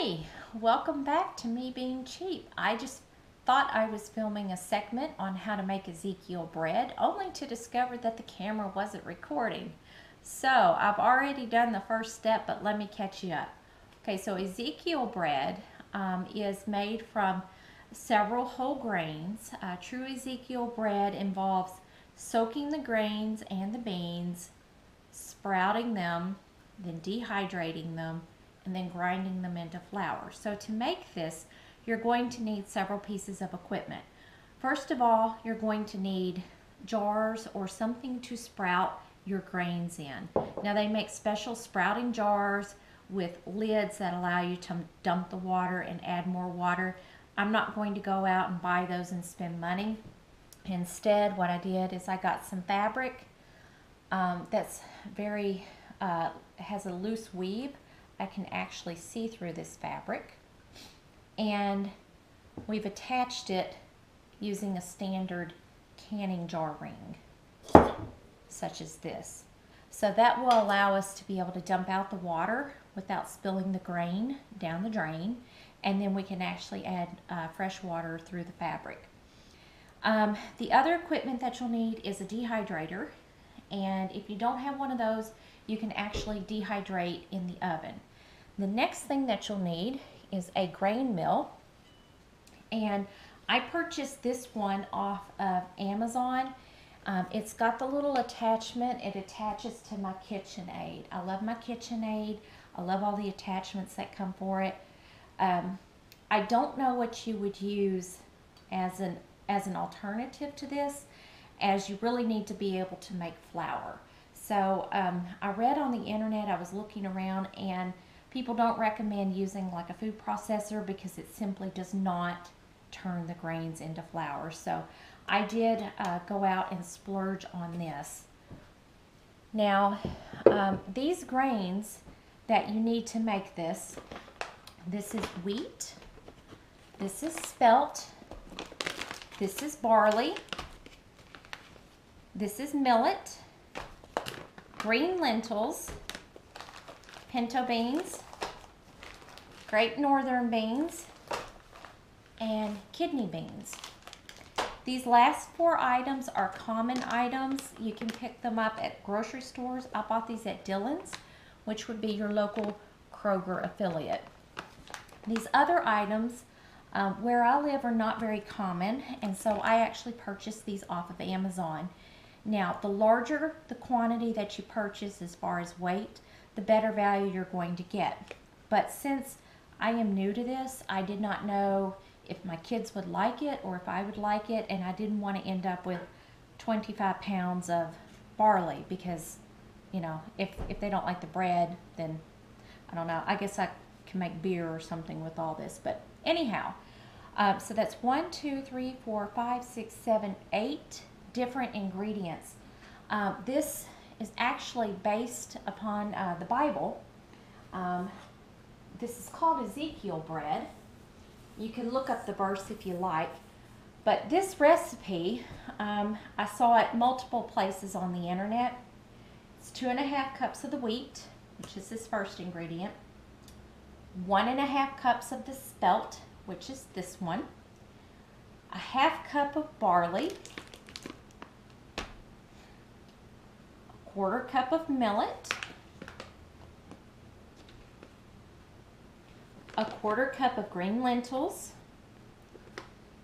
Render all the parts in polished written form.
Hey, welcome back to Me Being Cheap. I just thought I was filming a segment on how to make Ezekiel bread, only to discover that the camera wasn't recording. So I've already done the first step, but let me catch you up. Okay, so Ezekiel bread is made from several whole grains. True Ezekiel bread involves soaking the grains and the beans, sprouting them, then dehydrating them, and then grinding them into flour. So to make this, you're going to need several pieces of equipment. First of all, you're going to need jars or something to sprout your grains in. Now they make special sprouting jars with lids that allow you to dump the water and add more water. I'm not going to go out and buy those and spend money. Instead, what I did is I got some fabric that's very, has a loose weave. I can actually see through this fabric, and we've attached it using a standard canning jar ring such as this. So that will allow us to be able to dump out the water without spilling the grain down the drain, and then we can actually add fresh water through the fabric. The other equipment that you'll need is a dehydrator, and if you don't have one of those, you can actually dehydrate in the oven. The next thing that you'll need is a grain mill, and I purchased this one off of Amazon. It's got the little attachment. It attaches to my KitchenAid. I love my KitchenAid. I love all the attachments that come for it. I don't know what you would use as an alternative to this, as you really need to be able to make flour. So I read on the internet, I was looking around, and people don't recommend using like a food processor because it simply does not turn the grains into flour. So I did go out and splurge on this. Now these grains that you need to make this, this is wheat, this is spelt, this is barley, this is millet, green lentils, pinto beans, grape northern beans, and kidney beans. These last four items are common items. You can pick them up at grocery stores. I bought these at Dillon's, which would be your local Kroger affiliate. These other items where I live are not very common, and so I actually purchased these off of Amazon. Now, the larger the quantity that you purchase as far as weight, the better value you're going to get. But since I am new to this, I did not know if my kids would like it or if I would like it, and I didn't want to end up with 25 pounds of barley because, you know, if they don't like the bread, then I don't know. I guess I can make beer or something with all this, but anyhow. So that's 1, 2, 3, 4, 5, 6, 7, 8 different ingredients. This is actually based upon the Bible. This is called Ezekiel bread. You can look up the verse if you like, but this recipe, I saw it multiple places on the internet. It's 2 1/2 cups of the wheat, which is this first ingredient, 1 1/2 cups of the spelt, which is this one, 1/2 cup of barley, 1/4 cup of millet, 1/4 cup of green lentils,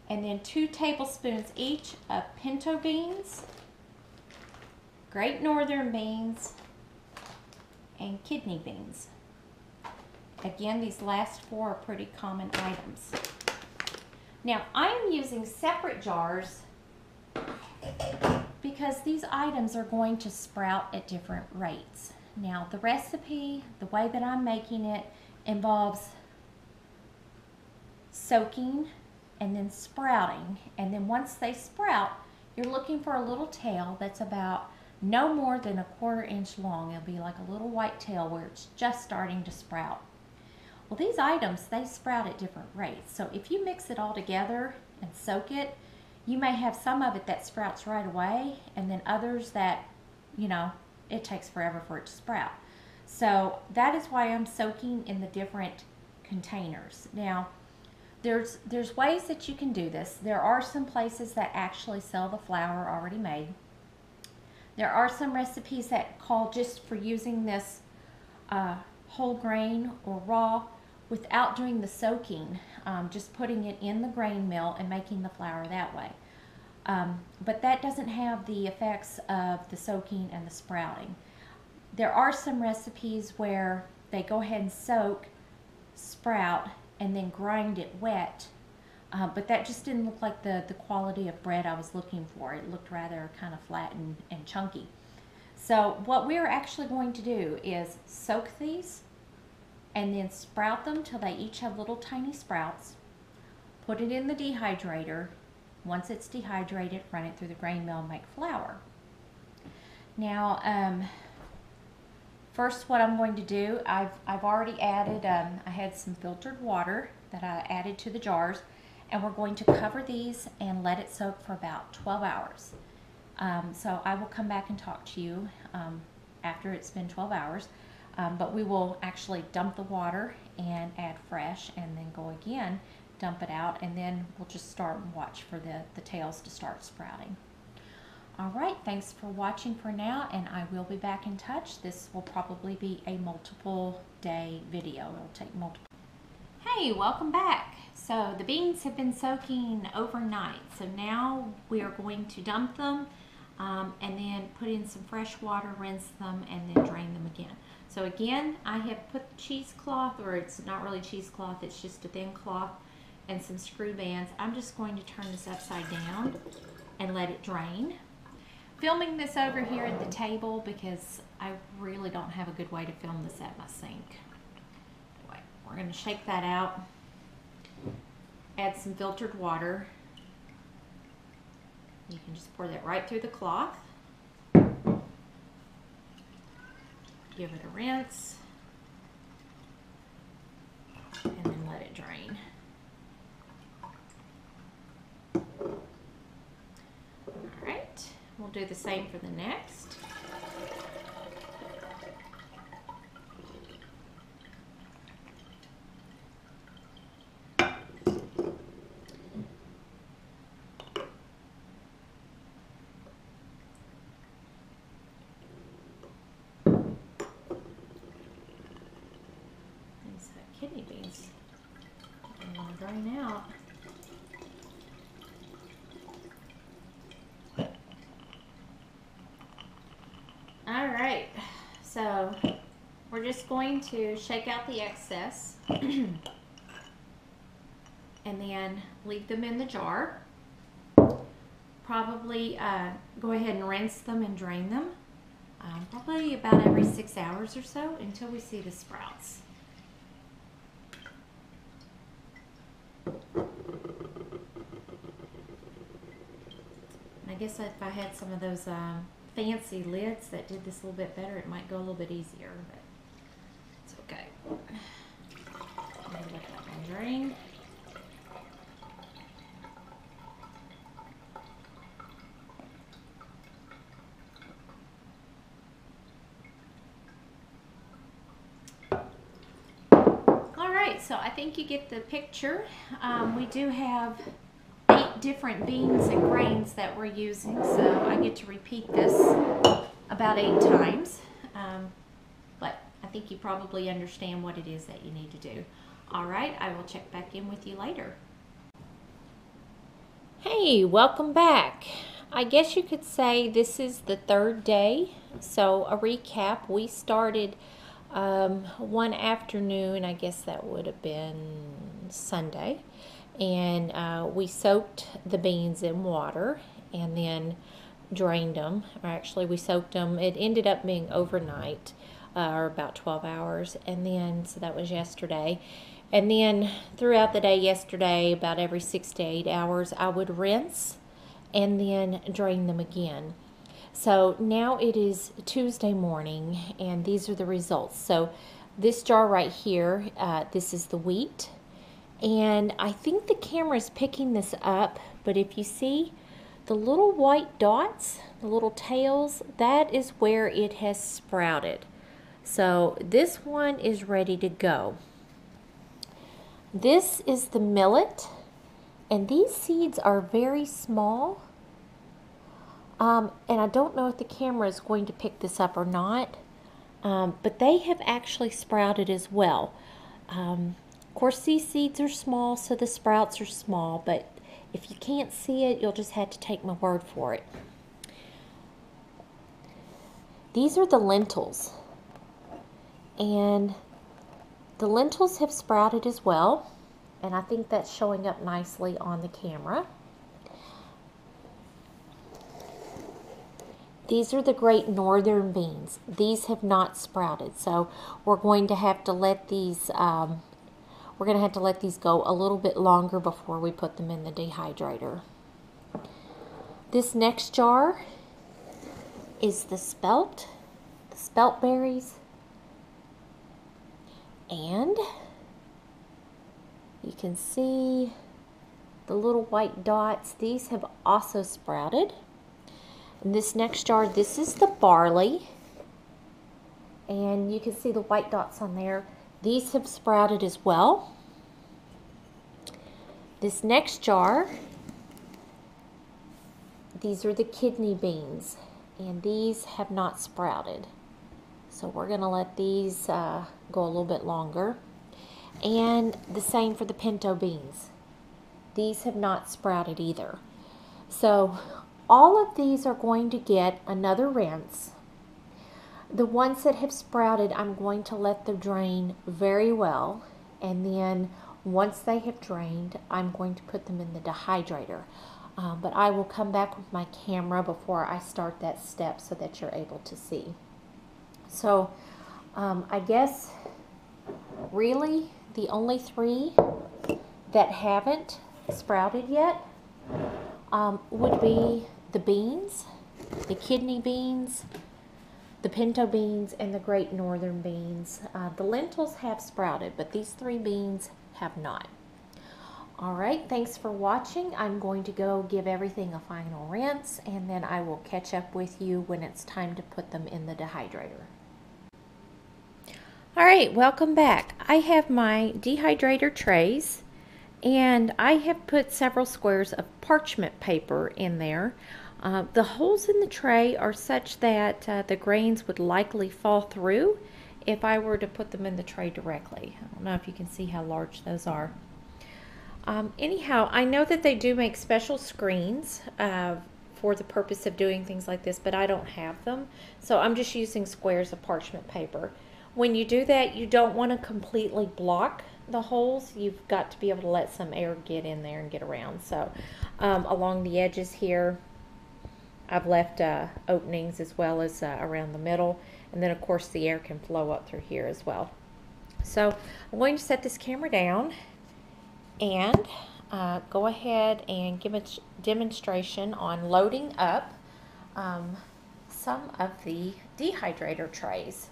and then 2 tablespoons each of pinto beans, grape northern beans, and kidney beans. Again, these last four are pretty common items. Now, I am using separate jars because these items are going to sprout at different rates. Now the recipe, the way that I'm making it, involves soaking and then sprouting. And then once they sprout, you're looking for a little tail that's about no more than 1/4 inch long. It'll be like a little white tail where it's just starting to sprout. Well, these items, they sprout at different rates. So if you mix it all together and soak it, you may have some of it that sprouts right away, and then others that, you know, it takes forever for it to sprout. So that is why I'm soaking in the different containers. Now, there's ways that you can do this. There are some places that actually sell the flour already made. There are some recipes that call just for using this whole grain or raw without doing the soaking, just putting it in the grain mill and making the flour that way. But that doesn't have the effects of the soaking and the sprouting. There are some recipes where they go ahead and soak, sprout, and then grind it wet, but that just didn't look like the quality of bread I was looking for. It looked rather kind of flat and chunky. So what we're actually going to do is soak these and then sprout them till they each have little tiny sprouts. Put it in the dehydrator. Once it's dehydrated, run it through the grain mill and make flour. Now, first what I'm going to do, I've already added, I had some filtered water that I added to the jars, and we're going to cover these and let it soak for about 12 hours. So I will come back and talk to you after it's been 12 hours. But we will actually dump the water and add fresh and then go again, dump it out, and then we'll just start and watch for the tails to start sprouting. All right, thanks for watching for now, and I will be back in touch. This will probably be a multiple day video. It'll take multiple. Hey, welcome back. So the beans have been soaking overnight, so now we are going to dump them and then put in some fresh water, rinse them, and then drain them again. So again, I have put cheesecloth, or it's not really cheesecloth, it's just a thin cloth, and some screw bands. I'm just going to turn this upside down and let it drain. Filming this over here at the table because I really don't have a good way to film this at my sink. Anyway, we're going to shake that out, add some filtered water. You can just pour that right through the cloth. Give it a rinse and then let it drain. Alright, we'll do the same for the next. Kidney beans. They want to drain out. All right, so we're just going to shake out the excess and then leave them in the jar. Probably go ahead and rinse them and drain them. Probably about every 6 hours or so until we see the sprouts. I guess if I had some of those fancy lids that did this a little bit better, it might go a little bit easier, but it's okay. I'm gonna let that one drain. All right, so I think you get the picture. We do have different beans and grains that we're using, so I get to repeat this about 8 times, but I think you probably understand what it is that you need to do. All right, I will check back in with you later. Hey, welcome back. I guess you could say this is the 3rd day, so a recap. We started one afternoon, I guess that would have been Sunday, and we soaked the beans in water and then drained them, or actually we soaked them. It ended up being overnight, or about 12 hours, and then, so that was yesterday. And then throughout the day yesterday, about every 6 to 8 hours, I would rinse and then drain them again. So now it is Tuesday morning, and these are the results. So this jar right here, this is the wheat. And I think the camera is picking this up, but if you see the little white dots, the little tails, that is where it has sprouted. So this one is ready to go. This is the millet, and these seeds are very small. And I don't know if the camera is going to pick this up or not, but they have actually sprouted as well. Of course, these seeds are small, so the sprouts are small, but if you can't see it, you'll just have to take my word for it. These are the lentils, and the lentils have sprouted as well, and I think that's showing up nicely on the camera. These are the great northern beans. These have not sprouted, so we're going to have to let these go a little bit longer before we put them in the dehydrator. This next jar is the spelt berries, and you can see the little white dots. These have also sprouted. In this next jar, this is the barley, and you can see the white dots on there. These have sprouted as well. This next jar, these are the kidney beans, and these have not sprouted. So we're going to let these go a little bit longer. And the same for the pinto beans. These have not sprouted either. So all of these are going to get another rinse. The ones that have sprouted, I'm going to let them drain very well, and then once they have drained, I'm going to put them in the dehydrator. But I will come back with my camera before I start that step so that you're able to see. So I guess really the only three that haven't sprouted yet would be the beans, the kidney beans, the pinto beans, and the great northern beans. The lentils have sprouted, but these three beans have not. All right, thanks for watching. I'm going to go give everything a final rinse, and then I will catch up with you when it's time to put them in the dehydrator. All right, welcome back. I have my dehydrator trays, and I have put several squares of parchment paper in there. The holes in the tray are such that the grains would likely fall through if I were to put them in the tray directly. I don't know if you can see how large those are. Anyhow, I know that they do make special screens for the purpose of doing things like this, but I don't have them, so I'm just using squares of parchment paper. When you do that, you don't want to completely block the holes. You've got to be able to let some air get in there and get around. So along the edges here, I've left openings as well as around the middle, and then of course the air can flow up through here as well. So I'm going to set this camera down and go ahead and give a demonstration on loading up some of the dehydrator trays.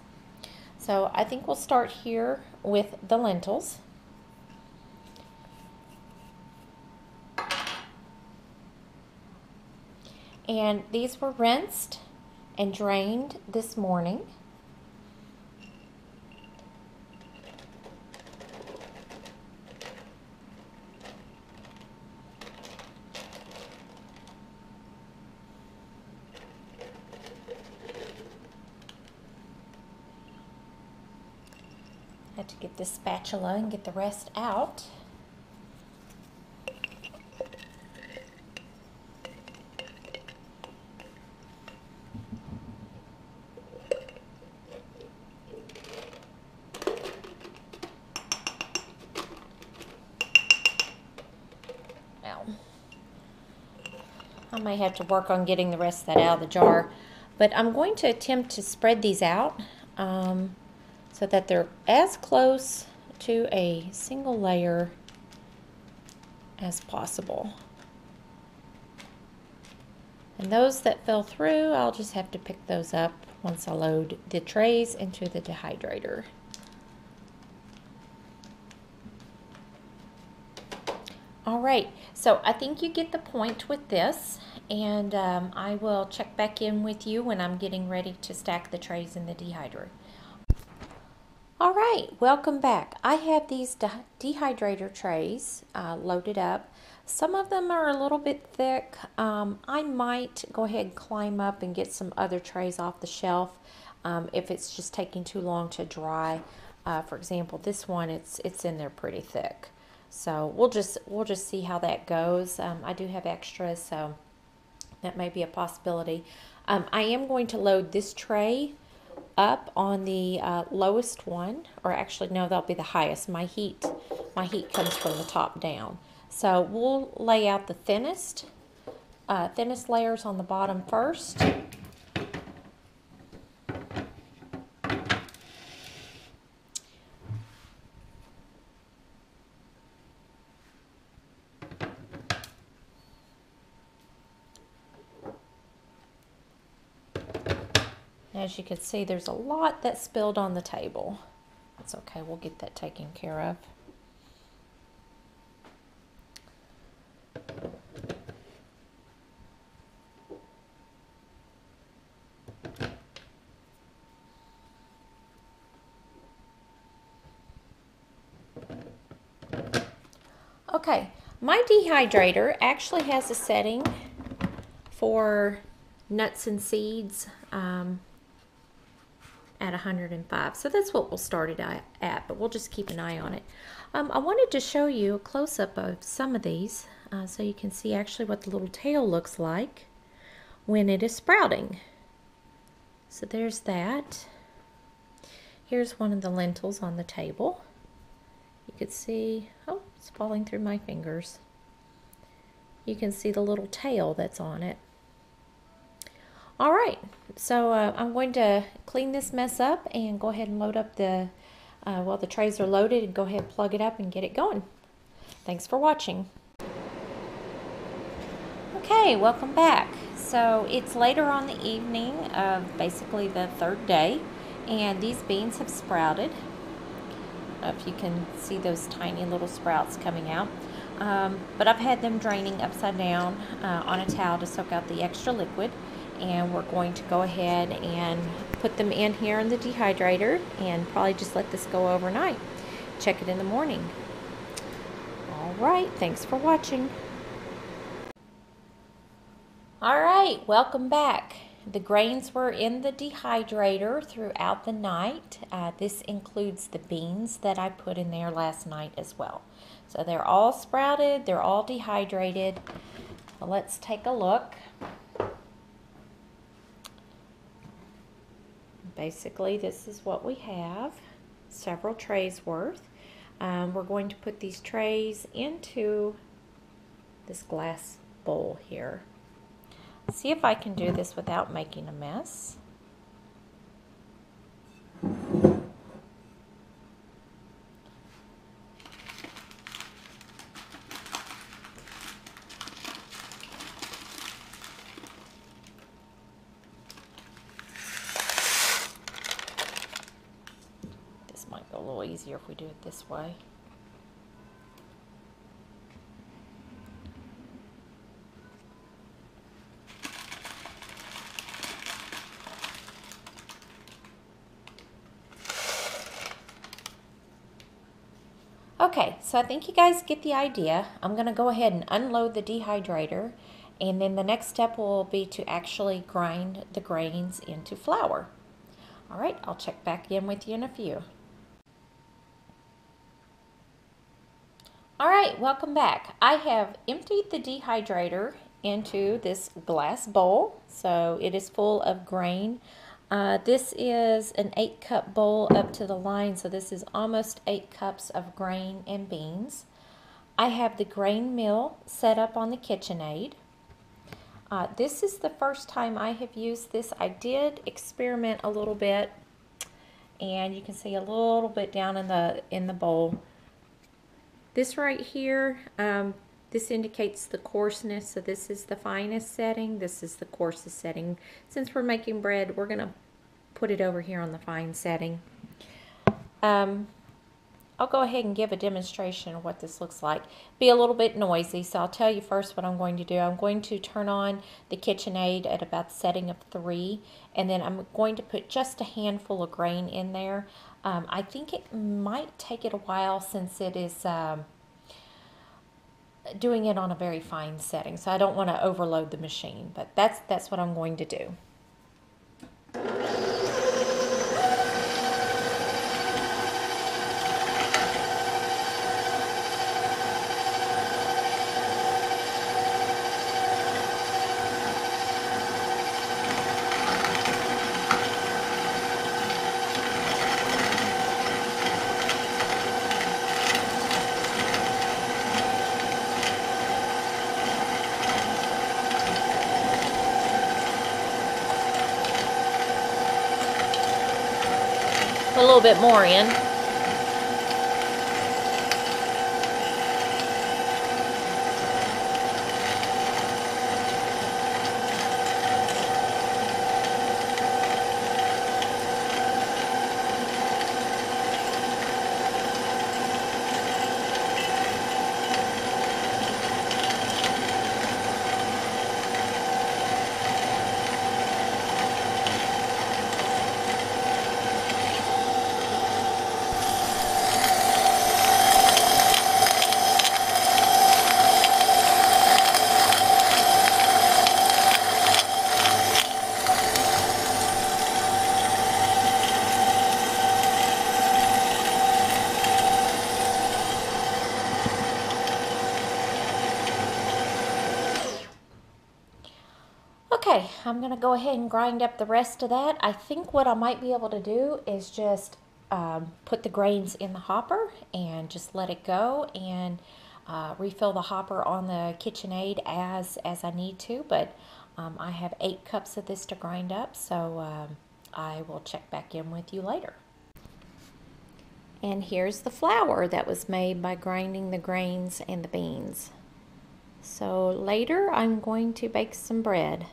So I think we'll start here with the lentils. And these were rinsed and drained this morning. I have to get this spatula and get the rest out. Well, I may have to work on getting the rest of that out of the jar, but I'm going to attempt to spread these out. So that they're as close to a single layer as possible. And those that fell through, I'll just have to pick those up once I load the trays into the dehydrator. All right, so I think you get the point with this, and I will check back in with you when I'm getting ready to stack the trays in the dehydrator. All right, welcome back. I have these dehydrator trays loaded up. Some of them are a little bit thick. I might go ahead and climb up and get some other trays off the shelf if it's just taking too long to dry. For example, this one, it's in there pretty thick. So we'll just see how that goes. I do have extras, so that may be a possibility. I am going to load this tray up on the lowest one, or actually no, that'll be the highest. My heat comes from the top down, so we'll lay out the thinnest layers on the bottom first. As you can see, there's a lot that spilled on the table. It's okay, we'll get that taken care of. Okay, my dehydrator actually has a setting for nuts and seeds. At 105, so that's what we'll start it at, but we'll just keep an eye on it. I wanted to show you a close-up of some of these so you can see actually what the little tail looks like when it is sprouting. So there's that. Here's one of the lentils on the table. You could see, oh, it's falling through my fingers. You can see the little tail that's on it. All right, so I'm going to clean this mess up and go ahead and load up the, while the trays are loaded, and go ahead and plug it up and get it going. Thanks for watching. Okay, welcome back. So it's later on the evening of basically the third day, and these beans have sprouted. I don't know if you can see those tiny little sprouts coming out. But I've had them draining upside down on a towel to soak out the extra liquid. And we're going to go ahead and put them in here in the dehydrator and probably just let this go overnight. Check it in the morning. All right, thanks for watching. All right, welcome back. The grains were in the dehydrator throughout the night. This includes the beans that I put in there last night as well. So they're all sprouted, they're all dehydrated. Well, let's take a look. Basically, this is what we have, several trays worth. We're going to put these trays into this glass bowl here. See if I can do this without making a mess. Easier if we do it this way. Okay, so I think you guys get the idea. I'm gonna go ahead and unload the dehydrator, and then the next step will be to actually grind the grains into flour. All right, I'll check back in with you in a few. All right, welcome back. I have emptied the dehydrator into this glass bowl, so it is full of grain. This is an 8-cup bowl up to the line, so this is almost 8 cups of grain and beans. I have the grain mill set up on the KitchenAid. This is the first time I have used this. I did experiment a little bit, and you can see a little bit down in the bowl. This right here, this indicates the coarseness, so this is the finest setting, this is the coarsest setting. Since we're making bread, we're gonna put it over here on the fine setting. I'll go ahead and give a demonstration of what this looks like. Be a little bit noisy, so I'll tell you first what I'm going to do. I'm going to turn on the KitchenAid at about the setting of 3, and then I'm going to put just a handful of grain in there. I think it might take it a while since it is doing it on a very fine setting. So I don't want to overload the machine, but that's what I'm going to do. A little bit more in. Okay, I'm going to go ahead and grind up the rest of that. I think what I might be able to do is just put the grains in the hopper and just let it go and refill the hopper on the KitchenAid as I need to. But I have 8 cups of this to grind up, so I will check back in with you later. And here's the flour that was made by grinding the grains and the beans. So later I'm going to bake some bread.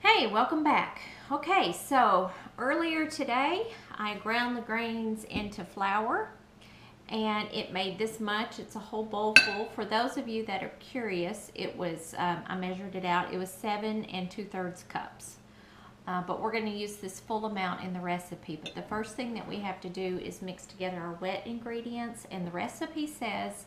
Hey, welcome back. Okay, so earlier today I ground the grains into flour and it made this much. It's a whole bowl full. For those of you that are curious, it was, I measured it out, it was 7 2/3 cups. But we're going to use this full amount in the recipe. But the first thing that we have to do is mix together our wet ingredients, and the recipe says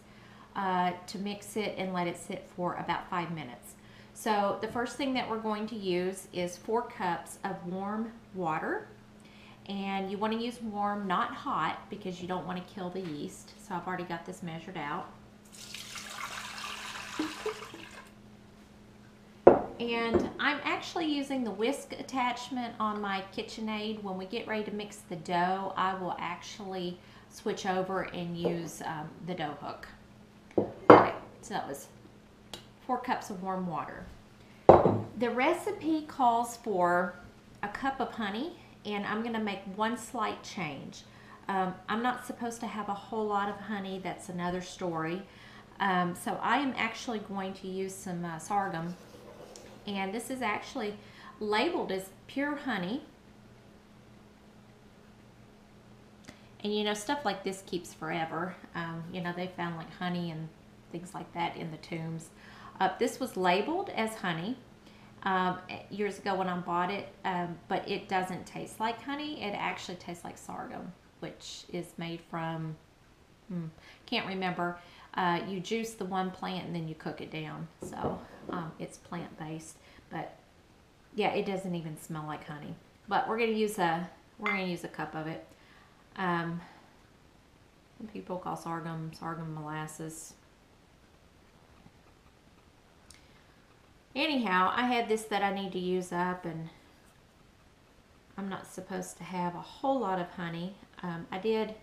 to mix it and let it sit for about 5 minutes. So the first thing that we're going to use is 4 cups of warm water, and you want to use warm, not hot, because you don't want to kill the yeast. So I've already got this measured out. And I'm actually using the whisk attachment on my KitchenAid. When we get ready to mix the dough, I will actually switch over and use the dough hook. Okay, so that was 4 cups of warm water. The recipe calls for 1 cup of honey, and I'm going to make one slight change. I'm not supposed to have a whole lot of honey. That's another story. So I am actually going to use some sorghum. And this is actually labeled as pure honey. And you know, stuff like this keeps forever. You know, they found like honey and things like that in the tombs. This was labeled as honey years ago when I bought it, but it doesn't taste like honey. It actually tastes like sorghum, which is made from, can't remember. You juice the one plant and then you cook it down. So it's plant-based, but yeah, it doesn't even smell like honey. But we're gonna use a cup of it. Some people call sorghum molasses. Anyhow, I had this that I need to use up, and I'm not supposed to have a whole lot of honey. I did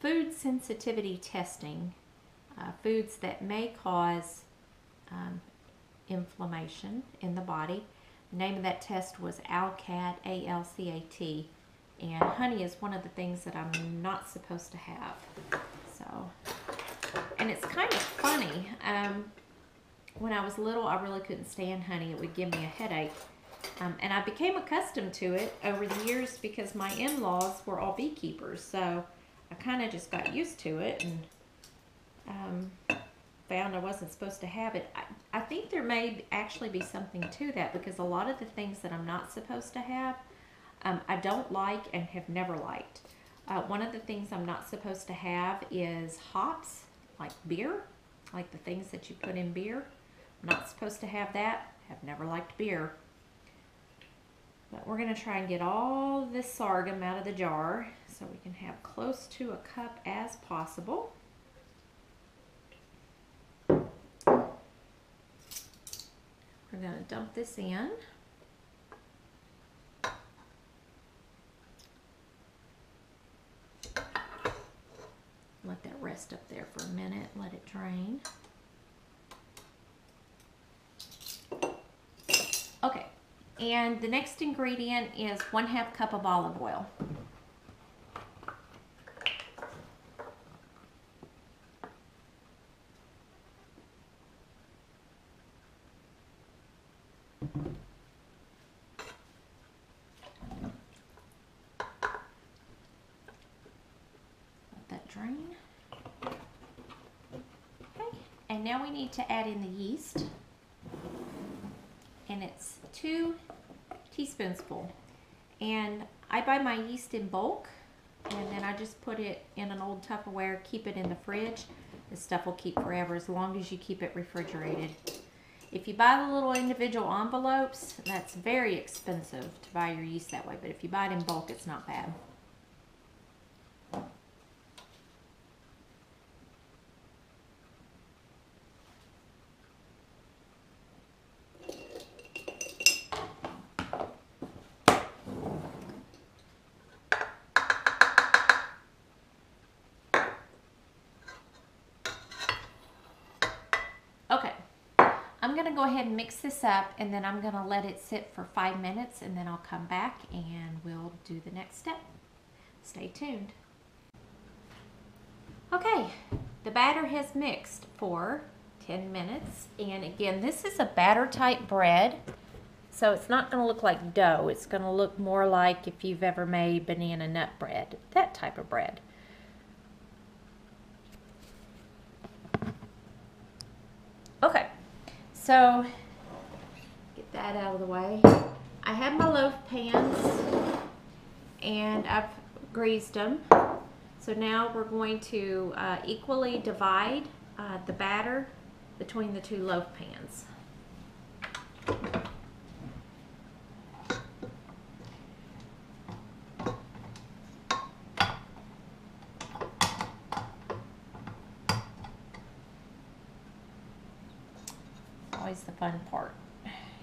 food sensitivity testing, foods that may cause inflammation in the body. The name of that test was Alcat, A-L-C-A-T, and honey is one of the things that I'm not supposed to have. So, and it's kind of funny. When I was little, I really couldn't stand honey. It would give me a headache, and I became accustomed to it over the years because my in-laws were all beekeepers, so I kind of just got used to it and found I wasn't supposed to have it. I think there may actually be something to that, because a lot of the things that I'm not supposed to have, I don't like and have never liked. One of the things I'm not supposed to have is hops, like beer, like the things that you put in beer. I'm not supposed to have that. I've never liked beer. But we're going to try and get all this sorghum out of the jar so we can have close to a cup as possible. We're going to dump this in. Let that rest up there for a minute, let it drain. Okay, and the next ingredient is 1/2 cup of olive oil. And now we need to add in the yeast, and it's 2 teaspoonsful. And I buy my yeast in bulk, and then I just put it in an old Tupperware, keep it in the fridge. This stuff will keep forever as long as you keep it refrigerated. If you buy the little individual envelopes, that's very expensive to buy your yeast that way, but if you buy it in bulk, it's not bad. I'm going to go ahead and mix this up, and then I'm going to let it sit for 5 minutes, and then I'll come back and we'll do the next step. Stay tuned. Okay, the batter has mixed for 10 minutes, and again, this is a batter type bread, so it's not going to look like dough. It's going to look more like if you've ever made banana nut bread, that type of bread. Okay. So, get that out of the way. I have my loaf pans and I've greased them. So now we're going to equally divide the batter between the 2 loaf pans. Always the fun part.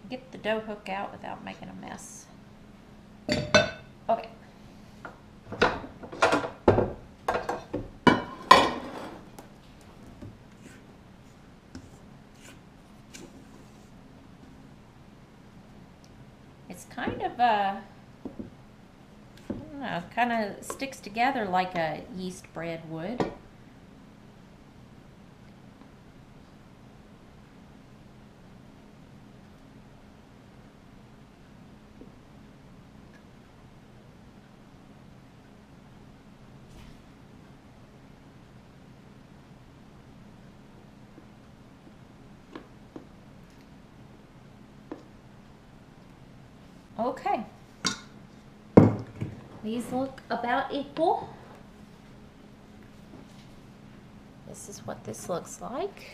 Get the dough hook out without making a mess. Okay. It's kind of a, I don't know, kind of sticks together like a yeast bread would. Okay, these look about equal. This is what this looks like.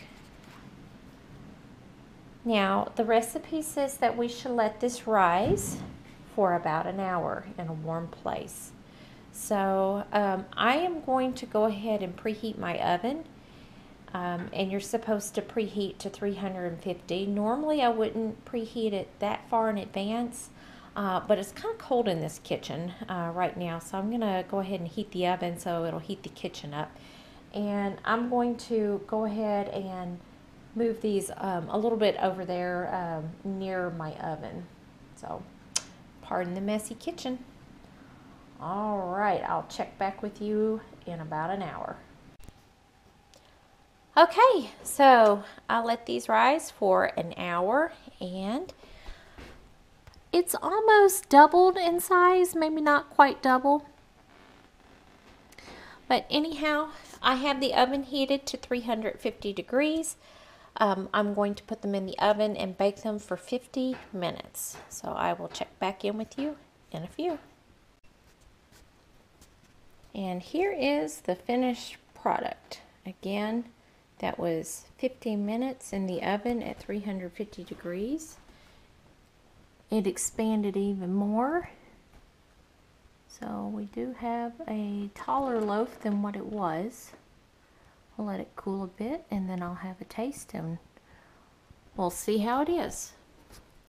Now, the recipe says that we should let this rise for about an hour in a warm place. So I am going to go ahead and preheat my oven. And you're supposed to preheat to 350. Normally, I wouldn't preheat it that far in advance, but it's kind of cold in this kitchen right now, so I'm going to go ahead and heat the oven so it'll heat the kitchen up. And I'm going to go ahead and move these a little bit over there near my oven. So, pardon the messy kitchen. All right, I'll check back with you in about an hour. Okay, so I let these rise for an hour, and it's almost doubled in size, maybe not quite double. But anyhow, I have the oven heated to 350 degrees. I'm going to put them in the oven and bake them for 50 minutes. So I will check back in with you in a few. And here is the finished product. Again, that was 15 minutes in the oven at 350 degrees. It expanded even more. So we do have a taller loaf than what it was. I'll let it cool a bit and then I'll have a taste and we'll see how it is.